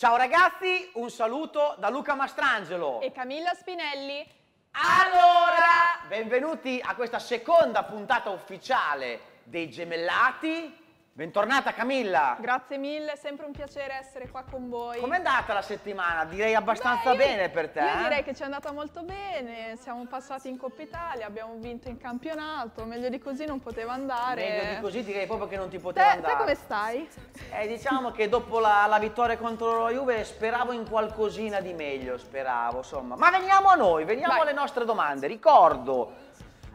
Ciao ragazzi, un saluto da Luca Mastrangelo e Camilla Spinelli. Allora, benvenuti a questa seconda puntata ufficiale dei Gemellati. Bentornata Camilla. Grazie mille, è sempre un piacere essere qua con voi. Com'è andata la settimana? Direi abbastanza bene per te. Io direi che ci è andata molto bene, siamo passati in Coppa Italia, abbiamo vinto in campionato, meglio di così non poteva andare. Meglio di così direi proprio che non ti poteva andare. Te come stai? Diciamo che dopo la vittoria contro la Juve speravo in qualcosina di meglio, speravo insomma. Ma veniamo a noi, veniamo alle nostre domande. Ricordo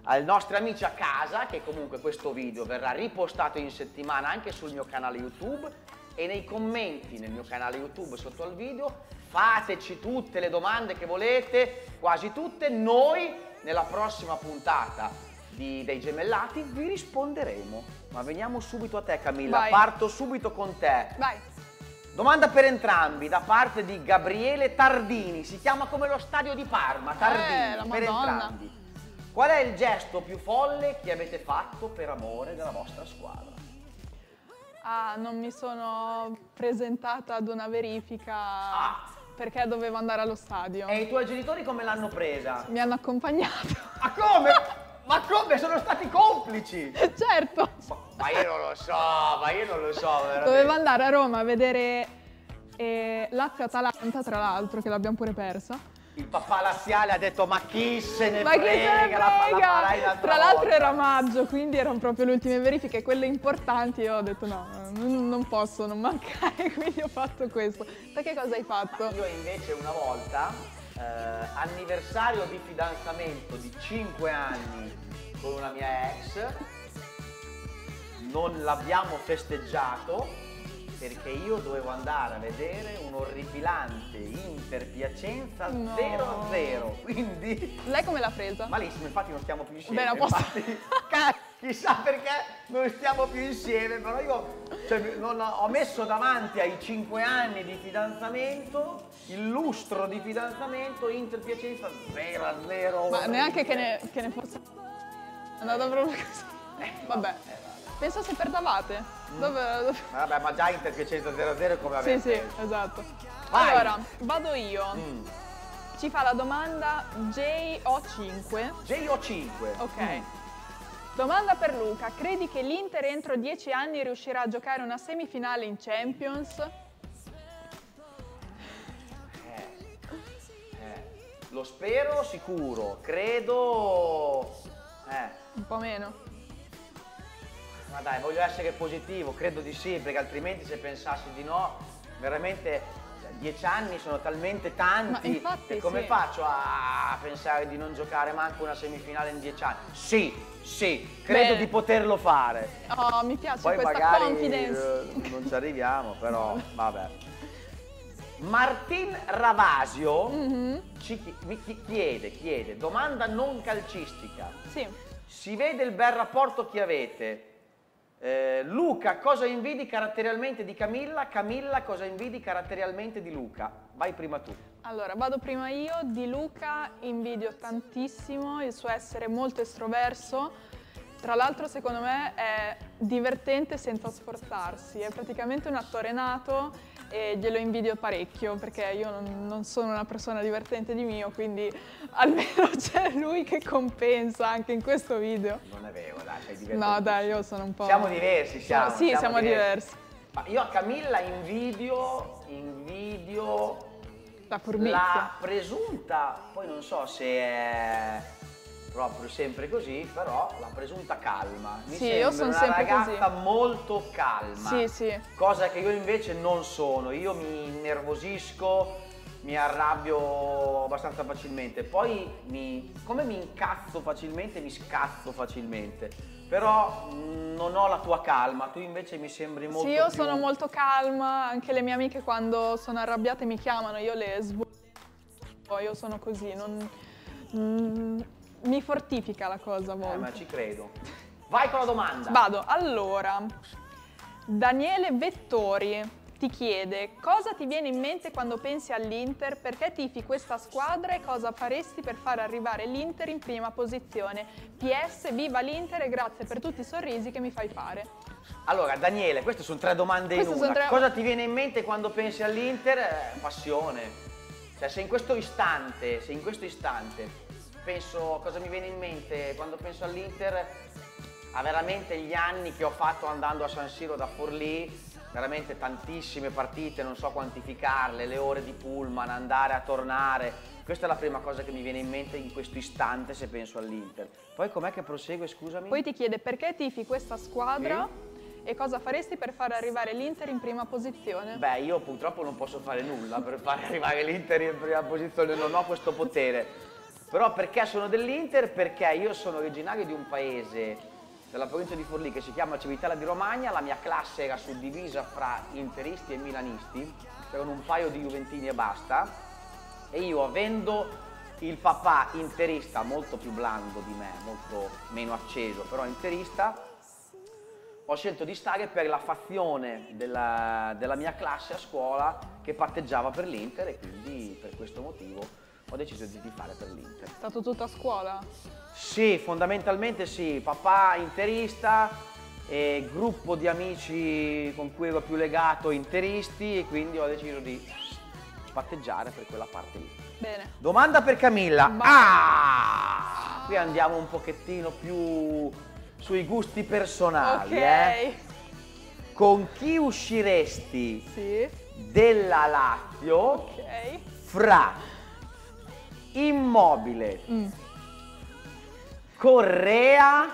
ai nostri amici a casa che comunque questo video verrà ripostato in settimana anche sul mio canale YouTube e nei commenti nel mio canale YouTube sotto al video fateci tutte le domande che volete, quasi tutte, noi nella prossima puntata dei Gemellati vi risponderemo. Ma veniamo subito a te Camilla, parto subito con te. Vai. Domanda per entrambi da parte di Gabriele Tardini, si chiama come lo stadio di Parma, Tardini, per Madonna. Entrambi. Qual è il gesto più folle che avete fatto per amore della vostra squadra? Ah, non mi sono presentata ad una verifica perché dovevo andare allo stadio. E i tuoi genitori come l'hanno presa? Mi hanno accompagnato. Ma come? Ma come? Sono stati complici! Certo! Ma io non lo so, veramente. Dovevo andare a Roma a vedere Lazio-Atalanta, tra l'altro, che l'abbiamo pure persa. Il papà laziale ha detto ma chi se ne frega, la tra l'altro era maggio, quindi erano proprio le ultime verifiche, quelle importanti, io ho detto no, non posso non mancare, quindi ho fatto questo. Te che cosa hai fatto? Io invece una volta, anniversario di fidanzamento di 5 anni con una mia ex, non l'abbiamo festeggiato perché io dovevo andare a vedere un orripilante Inter Piacenza 0-0, quindi... Lei come l'ha presa? Malissimo, infatti non stiamo più insieme. Beh, non posso... infatti, chissà perché non stiamo più insieme, però io ho messo davanti ai 5 anni di fidanzamento, il lustro di fidanzamento Inter Piacenza 0-0. Ma neanche che ne fosse... È andato proprio così. Vabbè. Penso se perdavate. Vabbè, ma già Inter 0-0 come avete. Sì, sì, esatto. Vai. Allora, vado io. Ci fa la domanda JO5. JO5. Ok. Domanda per Luca. Credi che l'Inter entro 10 anni riuscirà a giocare una semifinale in Champions? Lo spero sicuro. Credo... Un po' meno. Ma dai, voglio essere positivo, credo di sì, perché altrimenti se pensassi di no, veramente 10 anni sono talmente tanti, infatti, e come faccio a pensare di non giocare manco una semifinale in 10 anni? Sì, sì, credo di poterlo fare. Oh, mi piace poi questa magari confidence. Non ci arriviamo, però vabbè. Martin Ravasio mi chiede, domanda non calcistica. Sì. Si vede il bel rapporto che avete. Luca, cosa invidi caratterialmente di Camilla? Camilla, cosa invidi caratterialmente di Luca? Vai prima tu. Allora, vado prima io. Di Luca invidio tantissimo il suo essere molto estroverso. Tra l'altro, secondo me, è divertente senza sforzarsi. È praticamente un attore nato e glielo invidio parecchio, perché io non sono una persona divertente di mio, quindi almeno c'è lui che compensa anche in questo video. Non è vero, dai, sei divertente. No, dai, io sono un po'... Siamo diversi, Sì, siamo diversi. Ma io a Camilla invidio... La furbizia. La presunta, poi non so se è proprio sempre così, però la presunta calma. Mi sembra io sono una ragazza molto calma. Sì, sì. Cosa che io invece non sono. Io mi innervosisco, mi arrabbio abbastanza facilmente. Poi come mi incazzo facilmente, mi scazzo facilmente. Però non ho la tua calma, tu invece mi sembri molto... Sì, io sono molto calma, anche le mie amiche quando sono arrabbiate mi chiamano, io le sbollo, io sono così, non... Mi fortifica la cosa a volte. Ma ci credo. Vai con la domanda. Vado. Allora, Daniele Vettori ti chiede cosa ti viene in mente quando pensi all'Inter, perché tifi questa squadra e cosa faresti per far arrivare l'Inter in prima posizione. PS, viva l'Inter e grazie per tutti i sorrisi che mi fai fare. Allora Daniele, queste sono tre domande in una. Cosa ti viene in mente quando pensi all'Inter? Passione. Cioè se in questo istante, penso, cosa mi viene in mente quando penso all'Inter? Ha veramente gli anni che ho fatto andando a San Siro da Forlì, veramente tantissime partite, non so quantificarle, le ore di pullman, andare a tornare. Questa è la prima cosa che mi viene in mente in questo istante se penso all'Inter. Poi com'è che prosegue, scusami? Poi ti chiede perché tifi questa squadra e cosa faresti per far arrivare l'Inter in prima posizione? Beh, io purtroppo non posso fare nulla per far arrivare l'Inter in prima posizione, non ho questo potere. Però perché sono dell'Inter? Perché io sono originario di un paese della provincia di Forlì che si chiama Civitella di Romagna. La mia classe era suddivisa fra interisti e milanisti, c'erano un paio di juventini e basta, e io, avendo il papà interista, molto più blando di me, molto meno acceso, però interista, ho scelto di stare per la fazione della mia classe a scuola che parteggiava per l'Inter, e quindi per questo motivo ho deciso di fare per l'Inter. È stato tutto a scuola? Sì, fondamentalmente sì, papà interista, e gruppo di amici con cui ero più legato interisti, e quindi ho deciso di patteggiare per quella parte lì. Bene. Domanda per Camilla. Ah! Qui andiamo un pochettino più sui gusti personali. Ok. Con chi usciresti della Lazio fra Immobile, Correa,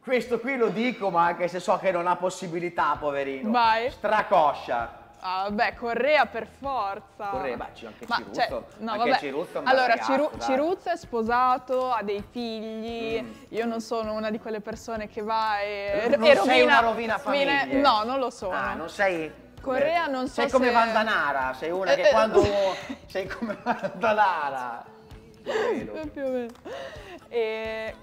questo qui lo dico ma anche se so che non ha possibilità, poverino, Stracoscia. Ah, vabbè, Correa per forza. Correa, beh, c'è anche Ciruzzo. Cioè, no, anche Ciruzzo, allora, Ciruzzo è sposato, ha dei figli. Io non sono una di quelle persone che va e non sei una rovina famiglie. No, non lo sono. Ah, non sei... Correa non so se... Sei come Vandanara, sei una che quando... sei come Vandanara. Più o meno.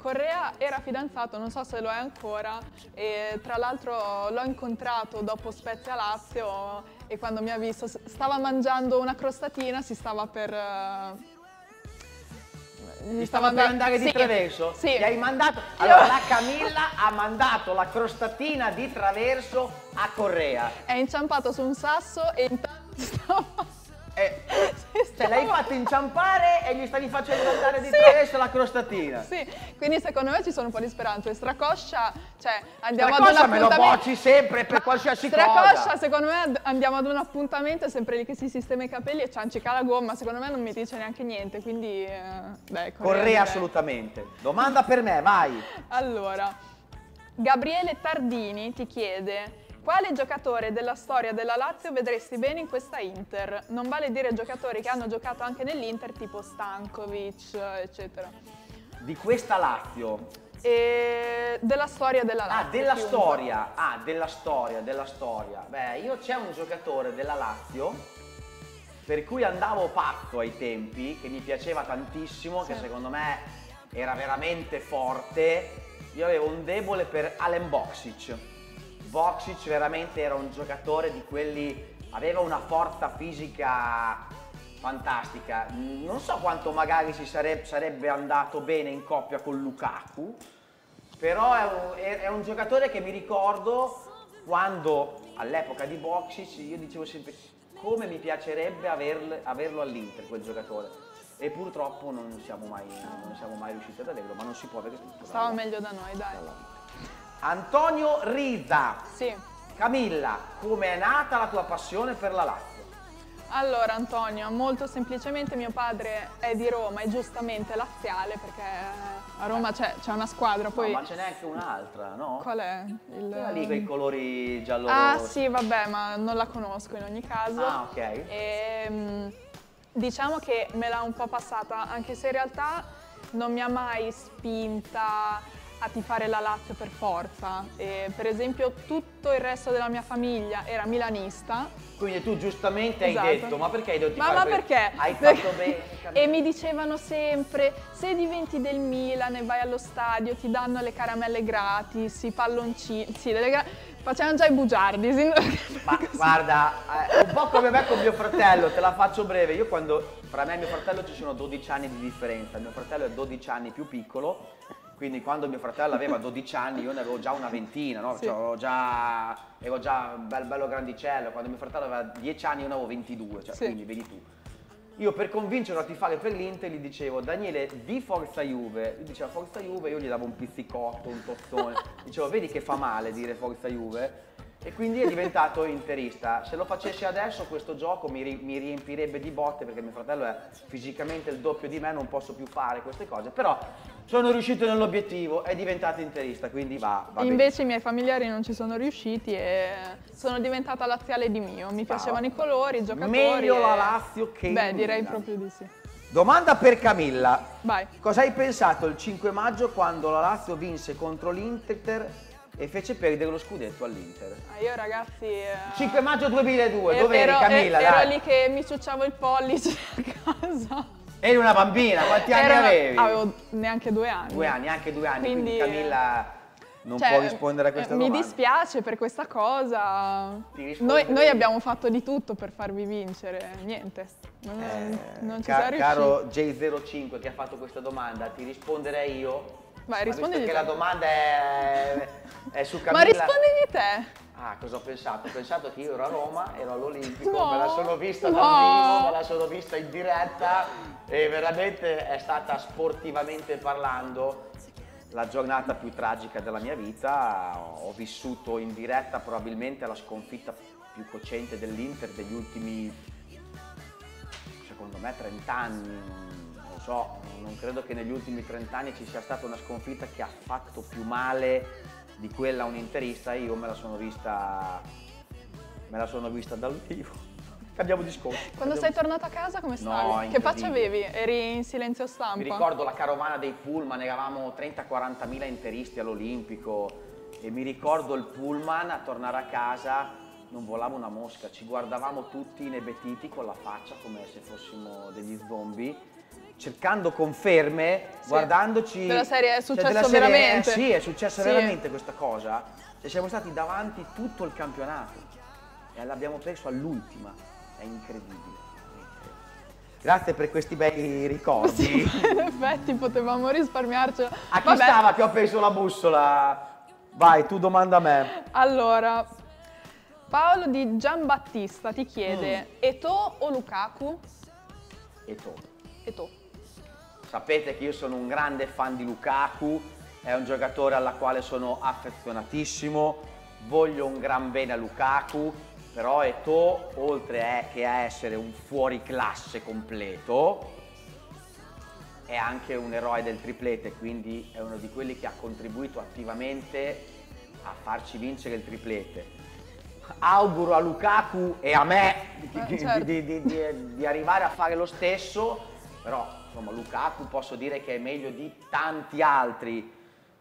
Correa era fidanzato, non so se lo è ancora, e tra l'altro l'ho incontrato dopo Spezia Lazio e quando mi ha visto stava mangiando una crostatina, si stava per... Gli stava per andare di traverso? Sì. Gli hai mandato... Allora, la Camilla ha mandato la crostatina di traverso a Correa. È inciampato su un sasso e intanto stava... Cioè, l'hai fatto inciampare e gli stavi facendo andare di traverso la crostatina. Sì, quindi secondo me ci sono un po' di speranze. Stracoscia, cioè, andiamo Stracoscia ad un appuntamento... me lo bocci sempre per qualsiasi cosa. Stracoscia, secondo me, andiamo ad un appuntamento, sempre lì che si sistema i capelli e ciancica la gomma. Secondo me non mi dice neanche niente, quindi... beh, Correa assolutamente. Domanda per me, vai. Allora, Gabriele Tardini ti chiede... Quale giocatore della storia della Lazio vedresti bene in questa Inter? Non vale dire giocatori che hanno giocato anche nell'Inter, tipo Stankovic, eccetera. Di questa Lazio? E della storia della Lazio. Ah, della storia. Ah, della storia. Beh, io c'è un giocatore della Lazio per cui andavo pazzo ai tempi, che mi piaceva tantissimo, che secondo me era veramente forte. Io avevo un debole per Alen Boksic. Boksic veramente era un giocatore di quelli, aveva una forza fisica fantastica. Non so quanto magari si sarebbe andato bene in coppia con Lukaku, però è un giocatore che mi ricordo quando all'epoca di Boksic io dicevo sempre come mi piacerebbe averlo all'Inter quel giocatore. E purtroppo non siamo mai riusciti ad averlo, ma non si può avere tutto. Stava meglio da noi, dai. Antonio Rizza. Sì. Camilla, come è nata la tua passione per la Lazio? Allora Antonio, molto semplicemente mio padre è di Roma e giustamente laziale perché a Roma c'è una squadra. Poi... No, ma ce n'è anche un'altra, no? Qual è? Quella lì con i colori giallo. Ah sì, vabbè, ma non la conosco in ogni caso. Ah, ok. Diciamo che me l'ha un po' passata, anche se in realtà non mi ha mai spinta a tifare la Lazio per forza. E per esempio tutto il resto della mia famiglia era milanista. Quindi tu giustamente hai detto ma perché hai dovuto tifare? Ma perché? Hai fatto bene. E mi dicevano sempre se diventi del Milan e vai allo stadio ti danno le caramelle gratis, i palloncini, sì, Facciamo già i bugiardi. Ma guarda, un po' come me con mio fratello, te la faccio breve. Io quando, fra me e mio fratello ci sono 12 anni di differenza. Mio fratello è 12 anni più piccolo, quindi quando mio fratello aveva 12 anni io ne avevo già una ventina, no? Sì. Cioè, ero già bello grandicello. Quando mio fratello aveva 10 anni io ne avevo 22, cioè, sì. Quindi vedi tu. Io per convincerlo a tifare per l'Inter gli dicevo: Daniele, di Forza Juve. Lui diceva Forza Juve, io gli davo un pizzicotto, un tossone. Dicevo, vedi che fa male dire Forza Juve? E quindi è diventato interista. Se lo facessi adesso questo gioco mi riempirebbe di botte, perché mio fratello è fisicamente il doppio di me, non posso più fare queste cose. Però sono riuscito nell'obiettivo, è diventato interista, quindi va bene. Invece i miei familiari non ci sono riusciti e sono diventata laziale di mio. Mi piacevano i colori, i giocatori. Meglio la Lazio che Beh, Milan. Direi proprio di sì. Domanda per Camilla. Vai. Cosa hai pensato il 5 maggio quando la Lazio vinse contro l'Inter e fece perdere lo scudetto all'Inter? Io ragazzi... 5 maggio 2002, dove eri Camilla? Ero lì che mi ciucciavo il pollice a casa. Eri una bambina, quanti anni avevi? Avevo neanche 2 anni. 2 anni, anche 2 anni, quindi Camilla non può rispondere a questa domanda. Mi dispiace per questa cosa. Noi abbiamo fatto di tutto per farvi vincere, niente. Non ci sei riuscito. Caro J05 che ha fatto questa domanda, ti risponderei io. Vai, rispondi. Perché la domanda è su Camilla. Ma rispondegli te. Ah, cosa ho pensato? Ho pensato che io ero a Roma, ero all'Olimpico, me la sono vista dal vivo, me la sono vista in diretta e veramente è stata, sportivamente parlando, la giornata più tragica della mia vita. Ho vissuto in diretta probabilmente la sconfitta più cocente dell'Inter degli ultimi, secondo me, 30 anni. Non credo che negli ultimi 30 anni ci sia stata una sconfitta che ha fatto più male di quella a un interista. Io me la sono vista dal vivo. Cambiamo discorso. Quando sei tornato a casa come stavi? No, che faccia avevi? Eri in silenzio stampa? Mi ricordo la carovana dei pullman, eravamo 30-40.000 interisti all'Olimpico e mi ricordo il pullman a tornare a casa. Non volava una mosca, ci guardavamo tutti inebetiti con la faccia come se fossimo degli zombie, cercando conferme, sì, guardandoci della serie, è successo veramente. Sì, è successa veramente questa cosa. E siamo stati davanti tutto il campionato e l'abbiamo perso all'ultima. È incredibile. Grazie per questi bei ricordi. Sì, in effetti potevamo risparmiarcelo. A chi stava che ho perso la bussola? Vai, tu domanda a me. Allora, Paolo di Giambattista ti chiede: Eto'o o Lukaku? Eto'o. Eto'o. Sapete che io sono un grande fan di Lukaku, è un giocatore alla quale sono affezionatissimo, voglio un gran bene a Lukaku, però Eto'o, oltre che a essere un fuoriclasse completo, è anche un eroe del triplete, quindi è uno di quelli che ha contribuito attivamente a farci vincere il triplete. Auguro a Lukaku e a me di arrivare a fare lo stesso, però insomma, Lukaku posso dire che è meglio di tanti altri,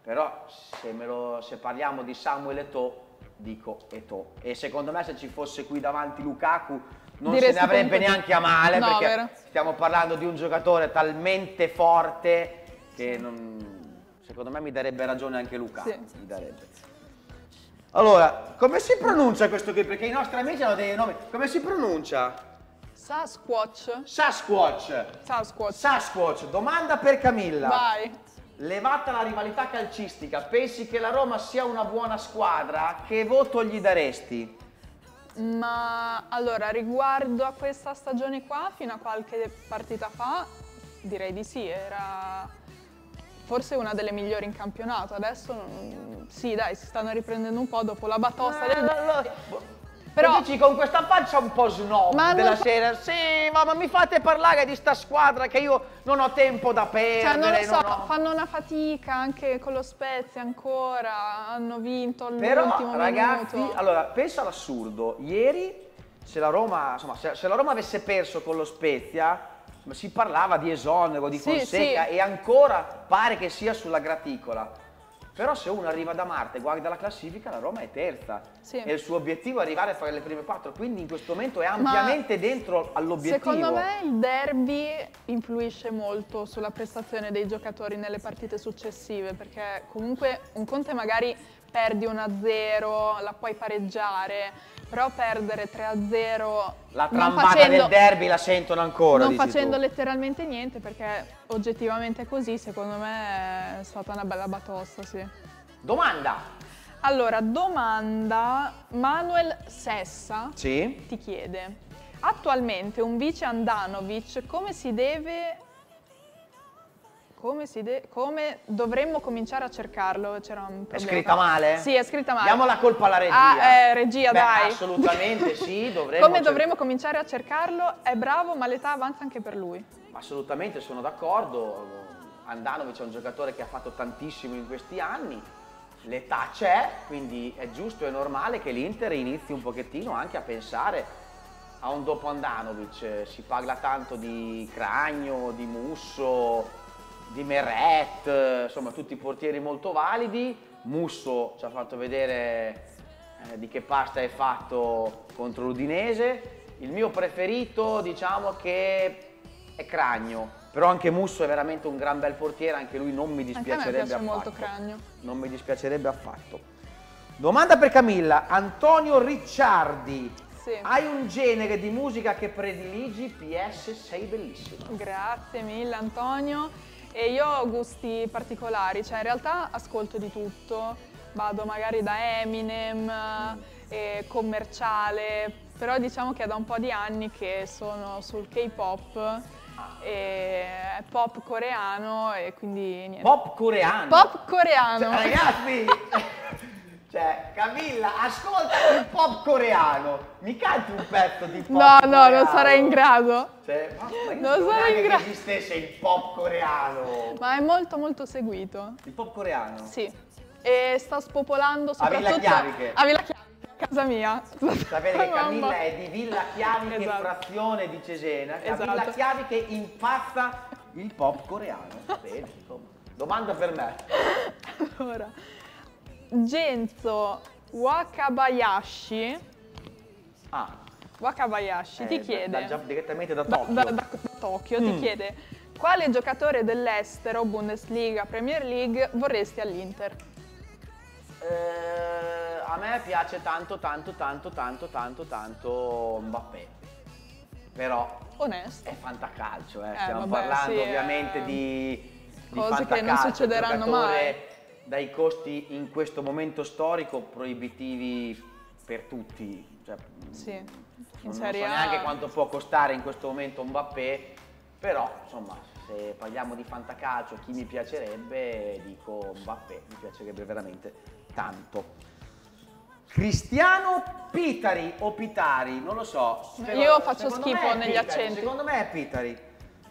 però se parliamo di Samuel Eto'o, dico Eto'o. E secondo me se ci fosse qui davanti Lukaku non se ne avrebbe neanche a male, no, perché stiamo parlando di un giocatore talmente forte che secondo me mi darebbe ragione anche Lukaku. Sì. Mi darebbe. Allora, come si pronuncia questo qui? Perché i nostri amici hanno dei nomi. Come si pronuncia? Sasquatch. Sasquatch. Sasquatch. Sasquatch. Domanda per Camilla. Vai. Levata la rivalità calcistica, pensi che la Roma sia una buona squadra? Che voto gli daresti? Ma allora, riguardo a questa stagione qua, fino a qualche partita fa, direi di sì. Era forse una delle migliori in campionato. Adesso sì, dai, si stanno riprendendo un po' dopo la batosta del... Però dici con questa faccia un po' snob della sera, sì, ma mi fate parlare di sta squadra che io non ho tempo da perdere. Cioè, non lo so, fanno una fatica anche con lo Spezia ancora, hanno vinto all'ultimo ragazzi, minuto. Allora, pensa all'assurdo, ieri se la Roma avesse perso con lo Spezia, si parlava di esonero, di Fonseca e ancora pare che sia sulla graticola. Però se uno arriva da Marte e guarda la classifica, la Roma è terza e il suo obiettivo è arrivare a fare le prime 4, quindi in questo momento è ampiamente dentro all'obiettivo. Secondo me il derby influisce molto sulla prestazione dei giocatori nelle partite successive, perché comunque un conto è magari perdi 1-0, la puoi pareggiare, però perdere 3-0... La trambata del derby la sentono ancora, non facendo letteralmente niente, perché oggettivamente così, secondo me, è stata una bella batosta, sì. Domanda! Allora, domanda, Manuel Sessa ti chiede: attualmente un vice Handanović come dovremmo cominciare a cercarlo? C'era un problema. È scritta male? Sì, è scritta male. Diamo la colpa alla regia. Regia, beh, dai. Assolutamente sì, dovremmo. Come dovremmo cominciare a cercarlo? È bravo, ma l'età avanza anche per lui. Assolutamente, sono d'accordo. Handanović è un giocatore che ha fatto tantissimo in questi anni. L'età c'è, quindi è giusto e normale che l'Inter inizi un pochettino anche a pensare a un dopo Handanović. Si parla tanto di Cragno, di Musso, di Meret, insomma tutti portieri molto validi. Musso ci ha fatto vedere di che pasta è fatto contro l'Udinese. Il mio preferito, diciamo che è Cragno. Però anche Musso è veramente un gran bel portiere, anche lui non mi dispiacerebbe affatto. Anche a me piace molto Cragno. Non mi dispiacerebbe affatto. Domanda per Camilla, Antonio Ricciardi. Sì. Hai un genere di musica che prediligi? PS, sei bellissima. Grazie mille Antonio. E io ho gusti particolari, cioè in realtà ascolto di tutto. Vado magari da Eminem, commerciale, però diciamo che è da un po' di anni che sono sul K-pop. E pop coreano e quindi niente. Pop coreano? Pop coreano! Cioè, ragazzi! Cioè, Camilla, ascolta il pop coreano! Mi canti un pezzo di pop coreano? No, non sarai in grado. Cioè, ma non sarai in grado che esistesse il pop coreano! Ma è molto molto seguito. Il pop coreano? Sì. E sta spopolando soprattutto... A Villa Chiaviche! A Villa Chiaviche, casa mia. Sapete che Camilla è di Villa Chiaviche, esatto, frazione di Cesena. Esatto. A Villa Chiaviche impazza il pop coreano. Bene, insomma. Domanda per me. Allora, Genzo Wakabayashi. Ah. Wakabayashi ti chiede... direttamente da Tokyo. Da Tokyo ti chiede: quale giocatore dell'estero, Bundesliga, Premier League, vorresti all'Inter? A me piace tanto Mbappé, però onesto, è fantacalcio, stiamo parlando ovviamente di cose che non succederanno mai, dai costi in questo momento storico proibitivi per tutti, cioè, non so neanche quanto può costare in questo momento Mbappé, però insomma, se parliamo di fantacalcio, chi mi piacerebbe, dico Mbappé, mi piacerebbe veramente tanto. Cristiano Pitari o Pitari, non lo so. Però io faccio schifo negli accenti. Secondo me è Pitari.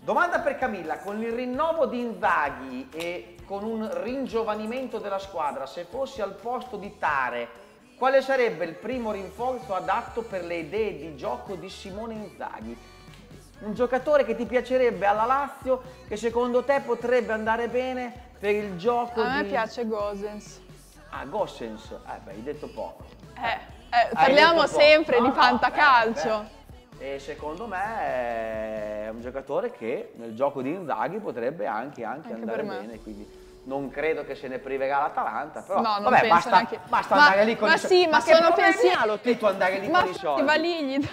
Domanda per Camilla, con il rinnovo di Inzaghi e con un ringiovanimento della squadra, se fossi al posto di Tare, quale sarebbe il primo rinforzo adatto per le idee di gioco di Simone Inzaghi? Un giocatore che ti piacerebbe alla Lazio, che secondo te potrebbe andare bene per il gioco di... A me piace Gosens. Ah, Gosens, beh, hai detto poco. Parliamo sempre di fantacalcio. E secondo me è un giocatore che nel gioco di Inzaghi potrebbe anche andare bene, quindi non credo che se ne priverà l'Atalanta, però no, non vabbè, basta andare lì con i soldi. Ma sono pensieri. Lo Tito andare lì con i soldi. Ma valigli.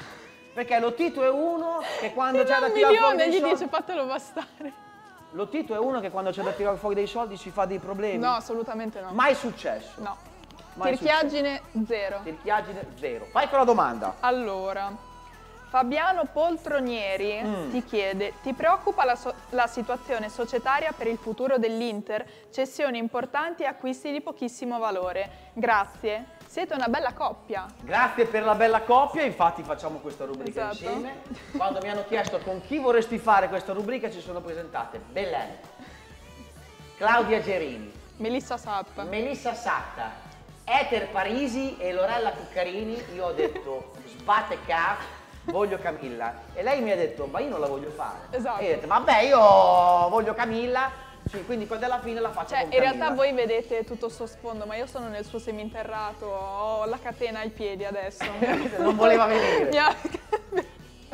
Perché lo Tito è uno che quando c'è da tirare fuori dei soldi... gli dice fatelo bastare. Lo Tito è uno che quando c'è da tirare fuori dei soldi si fa dei problemi. No, assolutamente no. Mai successo. No. Tirchiaggine zero. Tirchiaggine zero. Fai con la domanda. Allora, Fabiano Poltronieri ti chiede: ti preoccupa la situazione societaria per il futuro dell'Inter? Cessioni importanti e acquisti di pochissimo valore. Grazie. Siete una bella coppia. Grazie per la bella coppia, infatti facciamo questa rubrica insieme. Quando mi hanno chiesto con chi vorresti fare questa rubrica, ci sono presentate Belen, Claudia Gerini, Melissa Satta, Eter Parisi e Lorella Cuccarini. Io ho detto sbatte cazzo, voglio Camilla. E lei mi ha detto ma io non la voglio fare. Esatto. E io ho detto vabbè, io voglio Camilla. Sì, quindi quando alla fine la faccio, cioè, in realtà voi vedete tutto sto sfondo, ma io sono nel suo seminterrato, ho la catena ai piedi adesso. Non voleva venire.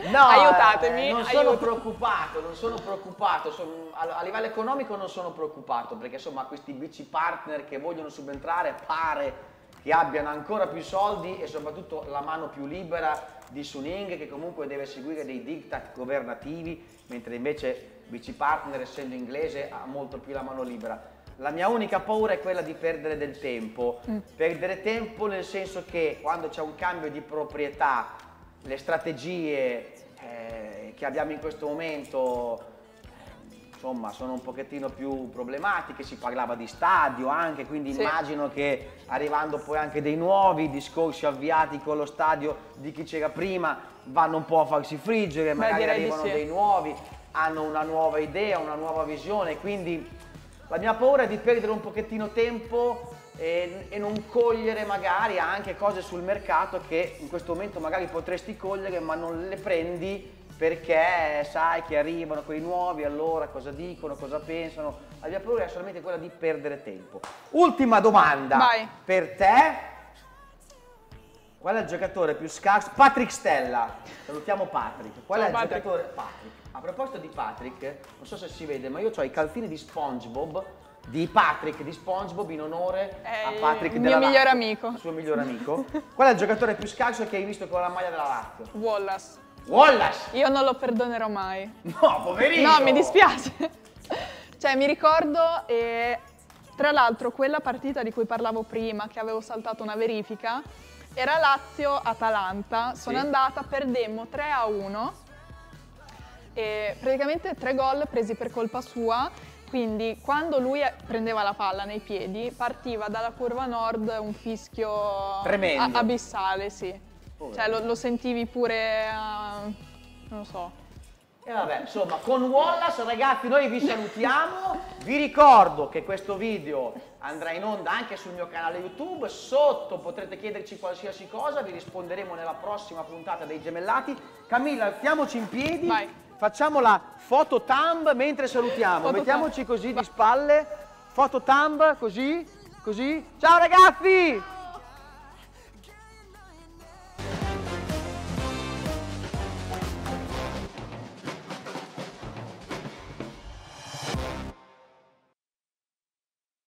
No, aiutatemi. Non sono preoccupato, non sono preoccupato. A livello economico non sono preoccupato, perché insomma questi bici partner che vogliono subentrare pare che abbiano ancora più soldi e soprattutto la mano più libera di Suning, che comunque deve seguire dei diktat governativi, mentre invece BC Partner, essendo inglese, ha molto più la mano libera. La mia unica paura è quella di perdere del tempo. Perdere tempo nel senso che quando c'è un cambio di proprietà, le strategie che abbiamo in questo momento insomma sono un pochettino più problematiche, si parlava di stadio anche, quindi sì, immagino che arrivando poi anche dei nuovi discorsi avviati con lo stadio di chi c'era prima vanno un po' a farsi friggere, magari arrivano dei nuovi, hanno una nuova idea, una nuova visione, quindi la mia paura è di perdere un pochettino tempo e non cogliere magari anche cose sul mercato che in questo momento magari potresti cogliere ma non le prendi perché sai che arrivano quei nuovi, allora cosa dicono, cosa pensano. La mia paura è solamente quella di perdere tempo. Ultima domanda. Vai. Per te. Qual è il giocatore più scarso? Patrick Stella. Salutiamo Patrick. Qual è il giocatore? Patrick. A proposito di Patrick, non so se si vede, ma io ho i calzini di SpongeBob, di Patrick di SpongeBob, in onore a Patrick della Lazio, mio migliore amico. Il suo migliore amico. Qual è il giocatore più scarso che hai visto con la maglia della Lazio? Wallace. Wallace! Io non lo perdonerò mai. No, poverino! No, mi dispiace. Cioè, mi ricordo, e tra l'altro quella partita di cui parlavo prima, che avevo saltato una verifica, era Lazio-Atalanta, sono andata, perdemmo 3-1, e praticamente 3 gol presi per colpa sua, quindi quando lui prendeva la palla nei piedi, partiva dalla curva nord un fischio tremendo, abissale, sì. Cioè lo sentivi pure, non lo so. E vabbè, insomma, con Wallace, ragazzi, noi vi salutiamo. Vi ricordo che questo video andrà in onda anche sul mio canale YouTube. Sotto potrete chiederci qualsiasi cosa, vi risponderemo nella prossima puntata dei Gemellati. Camilla, alziamoci in piedi. Vai. Facciamo la foto thumb mentre salutiamo. Foto Mettiamoci così di spalle. Foto thumb, così, così. Ciao ragazzi!